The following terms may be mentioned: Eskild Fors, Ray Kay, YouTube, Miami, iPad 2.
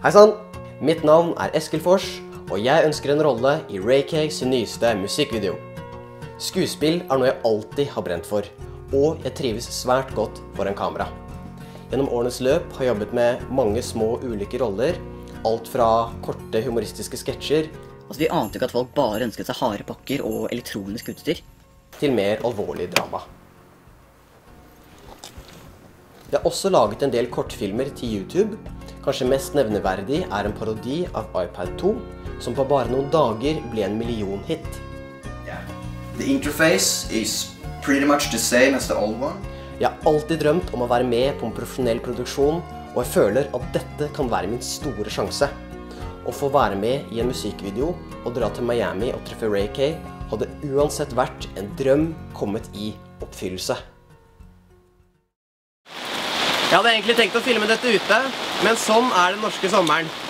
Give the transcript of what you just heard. Hei sann! Mitt navn er Eskild Fors, og jeg ønsker en rolle i Ray Kay sin nyeste musikkvideo. Skuespill er noe jeg alltid har brent for, og jeg trives svært godt foran kamera. Gjennom årenes løp har jeg jobbet med mange små ulike roller, alt fra korte humoristiske sketsjer. Altså, vi ante ikke at folk bare ønsket seg harde pakker og elektronisk utstyr. Til mer alvorlig drama. Jeg har også laget en del kortfilmer til YouTube. Kanskje mest nevneverdig er en parodi av iPad 2, som på bare noen dager ble en millionhit. Jeg har alltid drømt om å være med på en profesjonell produksjon, og jeg føler at dette kan være min store sjanse. Å få være med i en musikkvideo og dra til Miami og treffe Ray Kay hadde uansett vært en drøm kommet i oppfyllelse. Jeg hadde egentlig tenkt å filme dette ute, men sånn er den norske sommeren.